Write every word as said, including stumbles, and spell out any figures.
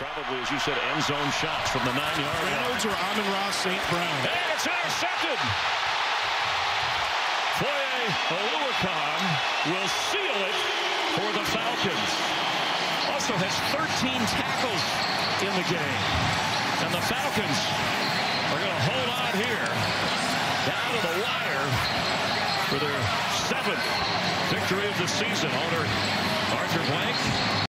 Probably, as you said, end zone shots from the nine-yard line. Reynolds or Amon-Ra Saint Brown. And it's intercepted. Foye Olukun will seal it for the Falcons. Also has thirteen tackles in the game. And the Falcons are going to hold on here down to the wire for their seventh victory of the season. Owner Arthur Blank.